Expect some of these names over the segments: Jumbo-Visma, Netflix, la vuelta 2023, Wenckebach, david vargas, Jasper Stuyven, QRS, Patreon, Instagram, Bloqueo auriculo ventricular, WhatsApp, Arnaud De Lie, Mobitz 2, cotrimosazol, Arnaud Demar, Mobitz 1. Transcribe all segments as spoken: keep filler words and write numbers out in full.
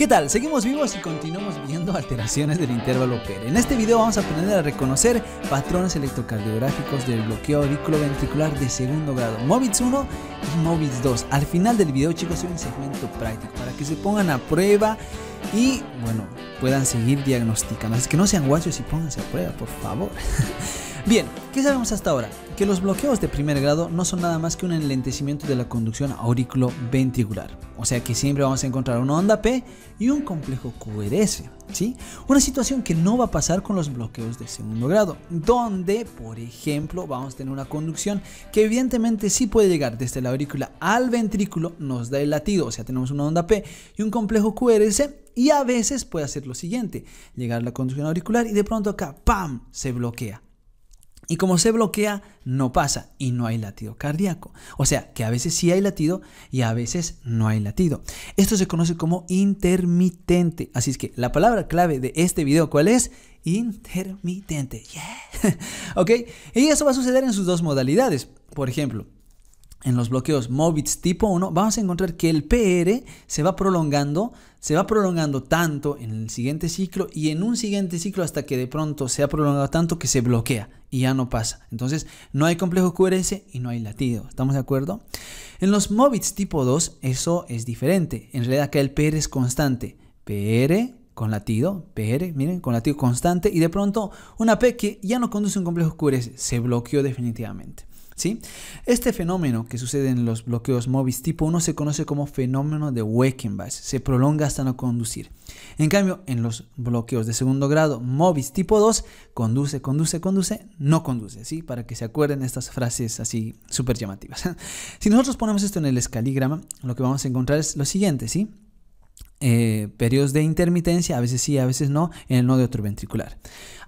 ¿Qué tal? Seguimos vivos y continuamos viendo alteraciones del intervalo P E R. En este video vamos a aprender a reconocer patrones electrocardiográficos del bloqueo auriculo ventricular de segundo grado, Mobitz uno y Mobitz dos. Al final del video, chicos, hay un segmento práctico para que se pongan a prueba y, bueno, puedan seguir diagnosticando. Así que no sean guachos y pónganse a prueba, por favor. Bien, ¿qué sabemos hasta ahora? Que los bloqueos de primer grado no son nada más que un enlentecimiento de la conducción auriculoventricular. O sea que siempre vamos a encontrar una onda P y un complejo Q R S, ¿sí? Una situación que no va a pasar con los bloqueos de segundo grado, donde, por ejemplo, vamos a tener una conducción que evidentemente sí puede llegar desde la aurícula al ventrículo, nos da el latido, o sea, tenemos una onda P y un complejo Q R S, y a veces puede hacer lo siguiente: llegar a la conducción auricular y de pronto acá, ¡pam!, se bloquea. Y como se bloquea, no pasa y no hay latido cardíaco. O sea, que a veces sí hay latido y a veces no hay latido. Esto se conoce como intermitente. Así es que la palabra clave de este video, ¿cuál es? Intermitente. Yeah. ¿Ok? Y eso va a suceder en sus dos modalidades. Por ejemplo, en los bloqueos Mobitz tipo uno vamos a encontrar que el P R se va prolongando, se va prolongando tanto en el siguiente ciclo y en un siguiente ciclo hasta que de pronto se ha prolongado tanto que se bloquea y ya no pasa. Entonces no hay complejo Q R S y no hay latido. ¿Estamos de acuerdo? En los Mobitz tipo dos eso es diferente. En realidad acá el P R es constante. P R con latido, P R, miren, con latido constante y de pronto una P que ya no conduce un complejo Q R S, se bloqueó definitivamente. ¿Sí? Este fenómeno que sucede en los bloqueos Mobitz tipo uno se conoce como fenómeno de Wenckebach, se prolonga hasta no conducir. En cambio, en los bloqueos de segundo grado Mobitz tipo dos, conduce, conduce, conduce, no conduce, ¿sí? Para que se acuerden estas frases así súper llamativas. Si nosotros ponemos esto en el escaligrama, lo que vamos a encontrar es lo siguiente, ¿sí? Eh, periodos de intermitencia, a veces sí, a veces no, en el nodo atrioventricular.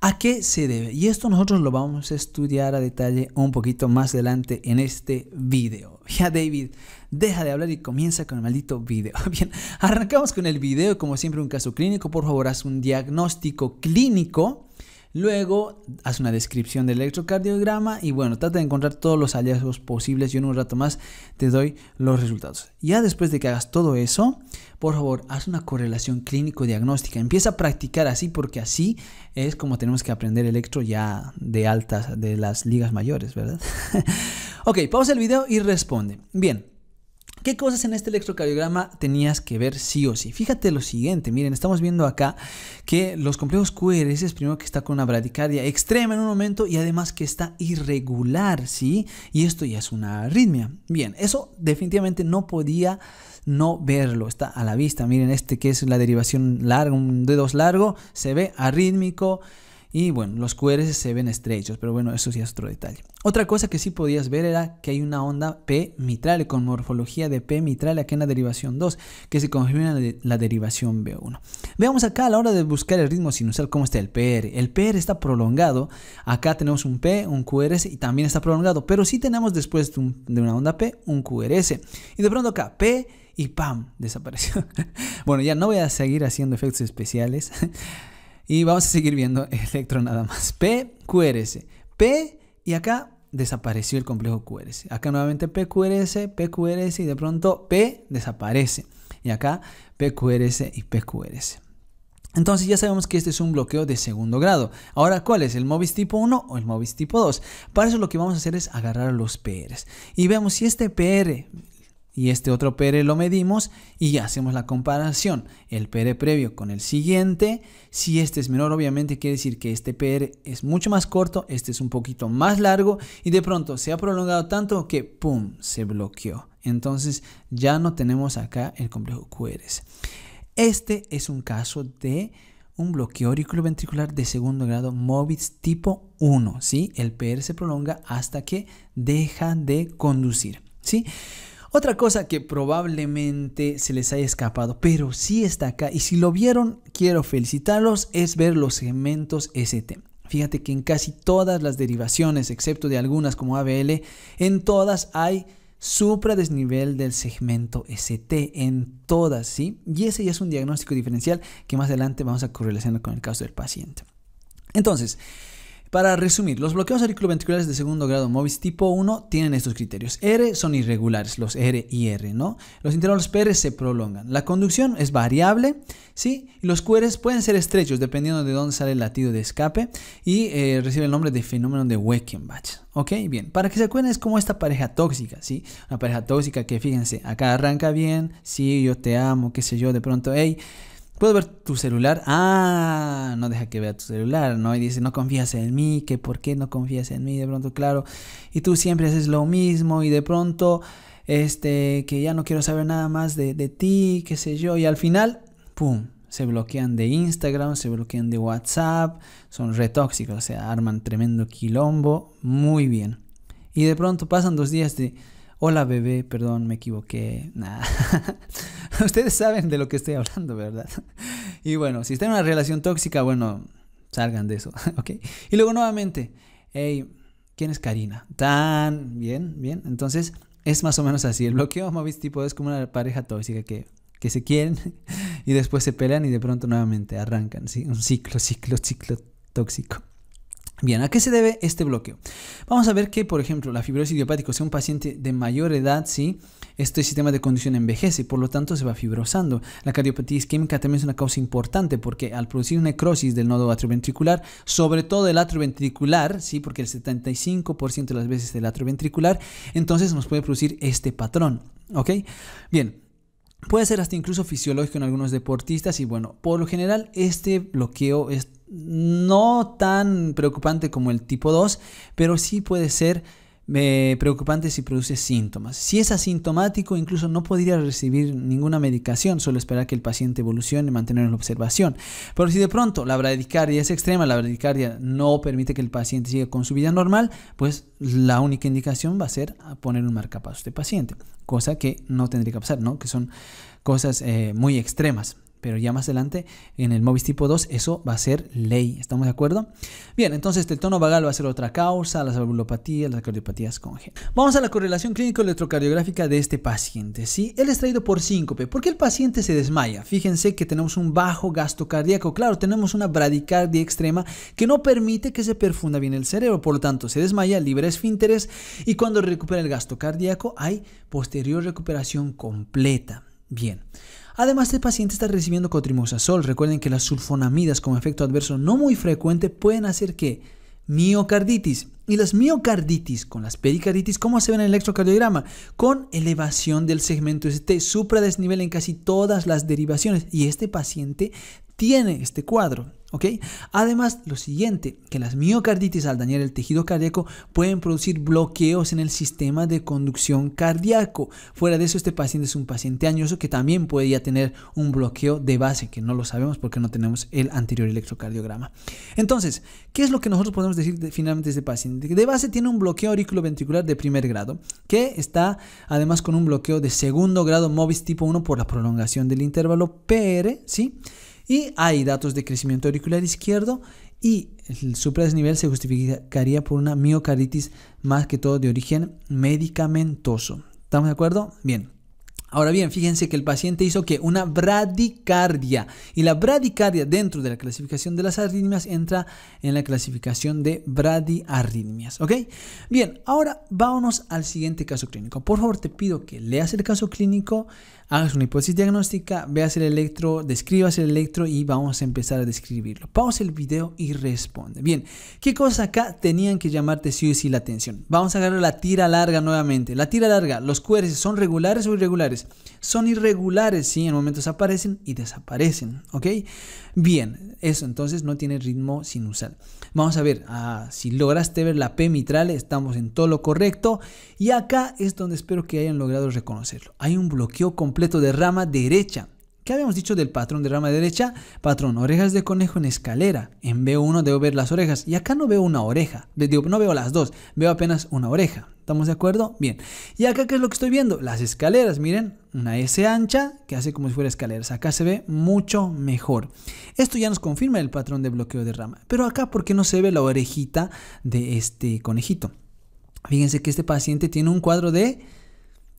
¿A qué se debe? Y esto nosotros lo vamos a estudiar a detalle un poquito más adelante en este video. Ya, David, deja de hablar y comienza con el maldito video. Bien, arrancamos con el video. Como siempre, un caso clínico. Por favor, haz un diagnóstico clínico. Luego, haz una descripción del electrocardiograma y bueno, trata de encontrar todos los hallazgos posibles. Yo en un rato más te doy los resultados. Ya después de que hagas todo eso, por favor, haz una correlación clínico-diagnóstica. Empieza a practicar así porque así es como tenemos que aprender electro ya de altas, de las ligas mayores, ¿verdad? Ok, pausa el video y responde. Bien. ¿Qué cosas en este electrocardiograma tenías que ver sí o sí? Fíjate lo siguiente, miren, estamos viendo acá que los complejos Q R S es primero que está con una bradicardia extrema en un momento y además que está irregular, ¿sí? Y esto ya es una arritmia. Bien, eso definitivamente no podía no verlo, está a la vista. Miren este que es la derivación larga, un dedos largo, se ve arrítmico. Y bueno, los Q R S se ven estrechos, pero bueno, eso sí es otro detalle. Otra cosa que sí podías ver era que hay una onda P mitral con morfología de P mitral aquí en la derivación dos, que se confirma en la derivación B uno. Veamos acá a la hora de buscar el ritmo sinusal cómo está el P R. El P R está prolongado, acá tenemos un P, un Q R S y también está prolongado, pero sí tenemos después de, un, de una onda P un Q R S. Y de pronto acá P y ¡pam! Desapareció. Bueno, ya no voy a seguir haciendo efectos especiales. Y vamos a seguir viendo electro nada más. P, Q R S, P y acá desapareció el complejo Q R S. Acá nuevamente P, Q R S, P, Q R S y de pronto P desaparece. Y acá P, Q R S y P, Q R S. Entonces ya sabemos que este es un bloqueo de segundo grado. Ahora, ¿cuál es? ¿El Mobitz tipo uno o el Mobitz tipo dos? Para eso lo que vamos a hacer es agarrar los P Rs. Y vemos si este P R... y este otro P R lo medimos y hacemos la comparación. El P R previo con el siguiente. Si este es menor, obviamente quiere decir que este P R es mucho más corto. Este es un poquito más largo. Y de pronto se ha prolongado tanto que ¡pum! Se bloqueó. Entonces ya no tenemos acá el complejo Q R S. Este es un caso de un bloqueo auriculoventricular de segundo grado Mobitz tipo uno. ¿Sí? El P R se prolonga hasta que deja de conducir. ¿Sí? Otra cosa que probablemente se les haya escapado, pero sí está acá y si lo vieron, quiero felicitarlos, es ver los segmentos S T. Fíjate que en casi todas las derivaciones, excepto de algunas como A B L, en todas hay supradesnivel del segmento S T, en todas, ¿sí? Y ese ya es un diagnóstico diferencial que más adelante vamos a correlacionar con el caso del paciente. Entonces, Para resumir, los bloqueos auriculoventriculares de segundo grado Mobitz tipo uno tienen estos criterios. R son irregulares, los R y R, ¿no? Los intervalos P R se prolongan. La conducción es variable, ¿sí? Los Q R pueden ser estrechos dependiendo de dónde sale el latido de escape y eh, recibe el nombre de fenómeno de Wenckebach. Ok, bien. Para que se acuerden, es como esta pareja tóxica, ¿sí? Una pareja tóxica que, fíjense, acá arranca bien, sí, yo te amo, qué sé yo, de pronto, hey, ¿puedo ver tu celular? Ah, no deja que vea tu celular, ¿no? Y dice, no confías en mí, que por qué no confías en mí, de pronto, claro. Y tú siempre haces lo mismo y de pronto, este, que ya no quiero saber nada más de, de ti, qué sé yo. Y al final, pum, se bloquean de Instagram, se bloquean de WhatsApp, son re tóxicos, o sea, arman tremendo quilombo, muy bien. Y de pronto pasan dos días de... Hola bebé, perdón, me equivoqué, nada. Ustedes saben de lo que estoy hablando, ¿verdad? Y bueno, si está en una relación tóxica, bueno, salgan de eso, ¿ok? Y luego nuevamente, hey, ¿quién es Karina? Tan, bien, bien. Entonces, es más o menos así. El bloqueo Mobitz tipo es como una pareja tóxica que, que se quieren y después se pelean y de pronto nuevamente arrancan, ¿sí? Un ciclo, ciclo, ciclo tóxico. Bien, ¿a qué se debe este bloqueo? Vamos a ver que, por ejemplo, la fibrosis idiopática, o sea, un paciente de mayor edad, ¿sí? Este sistema de conducción envejece, por lo tanto se va fibrosando. La cardiopatía isquémica también es una causa importante porque al producir necrosis del nodo atrioventricular, sobre todo el atrioventricular, ¿sí? Porque el setenta y cinco por ciento de las veces del atrioventricular, entonces nos puede producir este patrón, ¿ok? Bien. Puede ser hasta incluso fisiológico en algunos deportistas y bueno, por lo general este bloqueo es no tan preocupante como el tipo dos, pero sí puede ser eh, preocupante si produce síntomas. Si es asintomático, incluso no podría recibir ninguna medicación, solo esperar que el paciente evolucione y mantener en observación. Pero si de pronto la bradicardia es extrema, la bradicardia no permite que el paciente siga con su vida normal, pues la única indicación va a ser poner un marcapasos de paciente, cosa que no tendría que pasar, ¿no? Que son cosas eh, muy extremas. Pero ya más adelante, en el Mobitz tipo dos, eso va a ser ley. ¿Estamos de acuerdo? Bien, entonces el tono vagal va a ser otra causa, las valvulopatías, las cardiopatías congénitas. Vamos a la correlación clínico-electrocardiográfica de este paciente, ¿sí? Él es traído por síncope. ¿Por qué el paciente se desmaya? Fíjense que tenemos un bajo gasto cardíaco. Claro, tenemos una bradicardia extrema que no permite que se perfunda bien el cerebro. Por lo tanto, se desmaya, libera esfínteres y cuando recupera el gasto cardíaco hay posterior recuperación completa. Bien. Además, este paciente está recibiendo cotrimosazol. Recuerden que las sulfonamidas como efecto adverso no muy frecuente pueden hacer que miocarditis. Y las miocarditis con las pericarditis, ¿cómo se ven en el electrocardiograma? Con elevación del segmento S T, supradesnivel en casi todas las derivaciones. Y este paciente tiene este cuadro, ¿ok? Además, lo siguiente, que las miocarditis al dañar el tejido cardíaco pueden producir bloqueos en el sistema de conducción cardíaco. Fuera de eso, este paciente es un paciente añoso que también podría tener un bloqueo de base, que no lo sabemos porque no tenemos el anterior electrocardiograma. Entonces, ¿qué es lo que nosotros podemos decir de, finalmente de este paciente? De base tiene un bloqueo auriculoventricular de primer grado, que está además con un bloqueo de segundo grado Mobitz tipo uno por la prolongación del intervalo P R, ¿sí? Y hay datos de crecimiento auricular izquierdo y el supradesnivel se justificaría por una miocarditis más que todo de origen medicamentoso. ¿Estamos de acuerdo? Bien. Ahora bien, fíjense que el paciente hizo que una bradicardia y la bradicardia dentro de la clasificación de las arritmias entra en la clasificación de bradiarritmias, ¿ok? Bien, ahora vámonos al siguiente caso clínico. Por favor, te pido que leas el caso clínico, hagas una hipótesis diagnóstica, veas el electro, describas el electro y vamos a empezar a describirlo. Pausa el video y responde. Bien, ¿qué cosas acá tenían que llamarte sí o sí la atención? Vamos a agarrar la tira larga nuevamente. La tira larga, ¿los Q R S son regulares o irregulares? Son irregulares, ¿sí? En momentos aparecen y desaparecen, ¿ok? Bien, eso entonces no tiene ritmo sinusal. Vamos a ver, ah, si lograste ver la P mitral, estamos en todo lo correcto. Y acá es donde espero que hayan logrado reconocerlo. Hay un bloqueo completo de rama derecha. ¿Qué habíamos dicho del patrón de rama derecha? Patrón, orejas de conejo en escalera. En B uno debo ver las orejas. Y acá no veo una oreja. Digo, no veo las dos, veo apenas una oreja. ¿Estamos de acuerdo? Bien. ¿Y acá qué es lo que estoy viendo? Las escaleras, miren, una S ancha que hace como si fuera escaleras. Acá se ve mucho mejor. Esto ya nos confirma el patrón de bloqueo de rama. Pero acá, ¿por qué no se ve la orejita de este conejito? Fíjense que este paciente tiene un cuadro de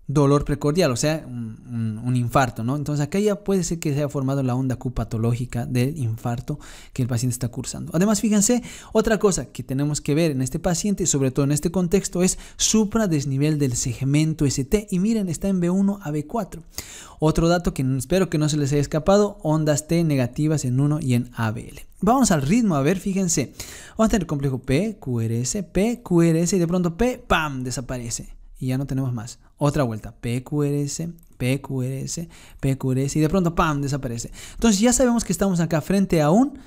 dolor precordial, o sea, un, un, un infarto, ¿no? Entonces acá ya puede ser que se haya formado la onda Q patológica del infarto que el paciente está cursando. Además, fíjense, otra cosa que tenemos que ver en este paciente, sobre todo en este contexto, es supradesnivel del segmento S T, y miren, está en B uno a B cuatro. Otro dato que espero que no se les haya escapado, ondas T negativas en uno y en A B L. Vamos al ritmo, a ver, fíjense, vamos a tener el complejo P, Q R S, P, Q R S, y de pronto P, ¡pam!, desaparece. Y ya no tenemos más. Otra vuelta. P Q R S, P Q R S, P Q R S. Y de pronto, ¡pam!, desaparece. Entonces ya sabemos que estamos acá frente a un,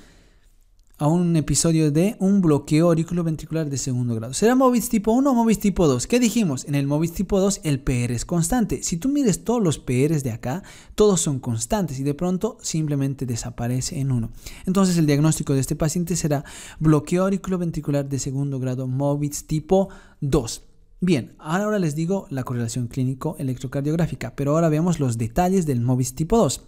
a un episodio de un bloqueo auriculo ventricular de segundo grado. ¿Será Mobitz tipo uno o Mobitz tipo dos? ¿Qué dijimos? En el Mobitz tipo dos el P R es constante. Si tú mires todos los P Rs de acá, todos son constantes. Y de pronto simplemente desaparece en uno. Entonces el diagnóstico de este paciente será bloqueo auriculo ventricular de segundo grado Mobitz tipo dos. Bien, ahora les digo la correlación clínico-electrocardiográfica, pero ahora veamos los detalles del Mobitz tipo dos.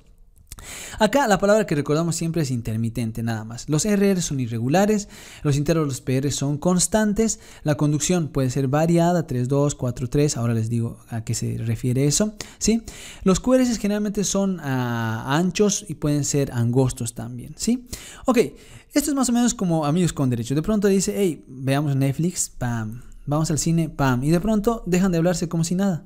Acá la palabra que recordamos siempre es intermitente, nada más. Los R R son irregulares, los intervalos P R son constantes, la conducción puede ser variada, tres dos, cuatro tres, ahora les digo a qué se refiere eso, ¿sí? Los Q R S generalmente son uh, anchos y pueden ser angostos también, ¿sí? Ok, esto es más o menos como Amigos con Derecho. De pronto dice, hey, veamos Netflix, pam. Vamos al cine, pam, y de pronto dejan de hablarse como si nada.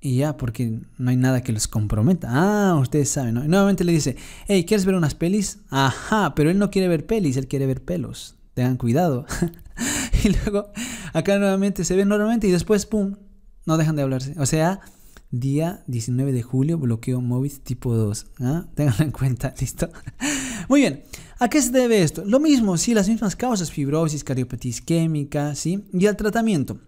Y ya, porque no hay nada que los comprometa. Ah, ustedes saben, ¿no? Y nuevamente le dice, hey, ¿quieres ver unas pelis? Ajá, pero él no quiere ver pelis, él quiere ver pelos. Tengan cuidado. Y luego, acá nuevamente se ven normalmente y después, pum, no dejan de hablarse. O sea, día diecinueve de julio, bloqueo Mobitz tipo dos. ¿Ah? Tenganlo en cuenta, ¿listo? Muy bien. ¿A qué se debe esto? Lo mismo, sí, las mismas causas, fibrosis, cardiopatía isquémica, ¿sí? Y al tratamiento.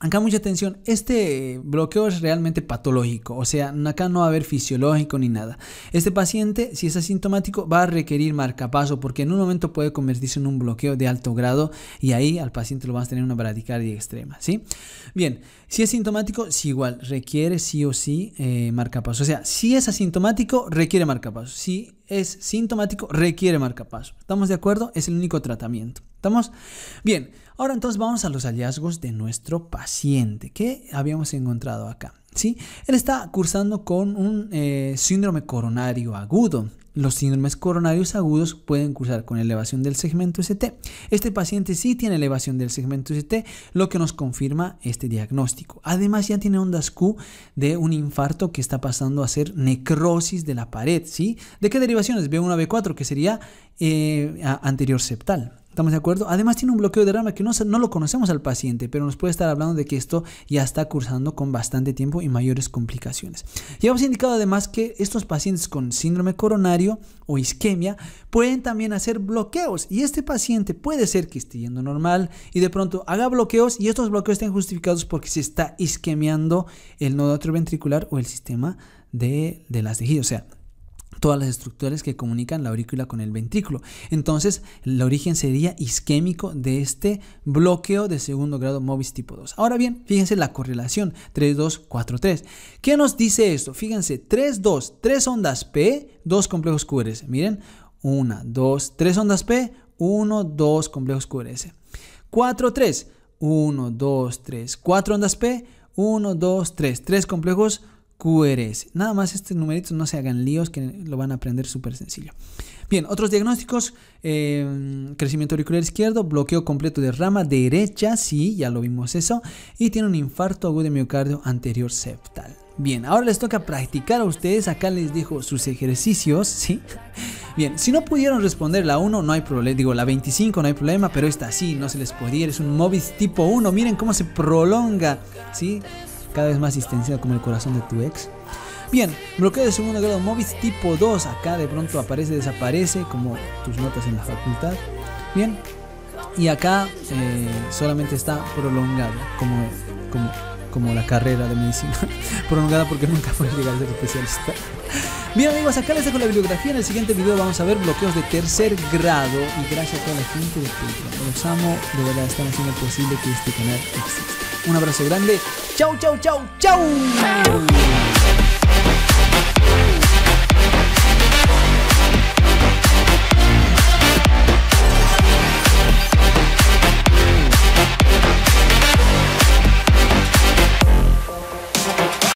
Acá mucha atención, este bloqueo es realmente patológico, o sea, acá no va a haber fisiológico ni nada. Este paciente, si es asintomático, va a requerir marcapaso porque en un momento puede convertirse en un bloqueo de alto grado y ahí al paciente lo vas a tener una bradicardia extrema, ¿sí? Bien, si es sintomático, sí, igual, requiere sí o sí eh, marcapaso. O sea, si es asintomático, requiere marcapaso. Si es sintomático, requiere marcapaso. ¿Estamos de acuerdo? Es el único tratamiento. ¿Estamos? Bien, ahora entonces vamos a los hallazgos de nuestro paciente que habíamos encontrado acá, ¿sí? Él está cursando con un eh, síndrome coronario agudo. Los síndromes coronarios agudos pueden cursar con elevación del segmento S T. Este paciente sí tiene elevación del segmento S T, lo que nos confirma este diagnóstico. Además ya tiene ondas Q de un infarto que está pasando a ser necrosis de la pared, ¿sí? ¿De qué derivaciones? B uno a B cuatro, que sería eh, anterior septal. ¿Estamos de acuerdo? Además tiene un bloqueo de rama que no, no lo conocemos al paciente, pero nos puede estar hablando de que esto ya está cursando con bastante tiempo y mayores complicaciones. Ya hemos indicado además que estos pacientes con síndrome coronario o isquemia pueden también hacer bloqueos y este paciente puede ser que esté yendo normal y de pronto haga bloqueos y estos bloqueos estén justificados porque se está isquemiando el nodo atrioventricular o el sistema de, de las tejidos, o sea, todas las estructuras que comunican la aurícula con el ventrículo. Entonces, el origen sería isquémico de este bloqueo de segundo grado Mobitz tipo dos. Ahora bien, fíjense la correlación tres dos, cuatro tres. ¿Qué nos dice esto? Fíjense, tres dos, tres ondas P, dos complejos Q R S. Miren, una, dos, tres ondas P, uno, dos complejos Q R S. cuatro tres, uno, dos, tres, cuatro ondas P, uno, dos, tres, tres complejos Q R S. Nada más estos numeritos, no se hagan líos, que lo van a aprender súper sencillo. Bien, otros diagnósticos, eh, crecimiento auricular izquierdo, bloqueo completo de rama derecha, sí, ya lo vimos eso, y tiene un infarto agudo de miocardio anterior septal. Bien, ahora les toca practicar a ustedes, acá les dejo sus ejercicios, ¿sí? Bien, si no pudieron responder la uno, no hay problema, digo la veinticinco no hay problema, pero esta sí, no se les podía, es un Mobitz tipo uno, miren cómo se prolonga, ¿sí? Cada vez más distanciado como el corazón de tu ex. Bien, bloqueo de segundo grado Mobitz tipo dos, acá de pronto aparece, desaparece, como tus notas en la facultad. Bien, y acá eh, solamente está prolongado, como, como, como la carrera de medicina, prolongada porque nunca puede llegar a ser especialista. Bien amigos, acá les dejo la bibliografía, en el siguiente video vamos a ver bloqueos de tercer grado y gracias a toda la gente de Patreon. Los amo, de verdad están haciendo posible que este canal exista. Un abrazo grande. Chau, chau, chau, chau.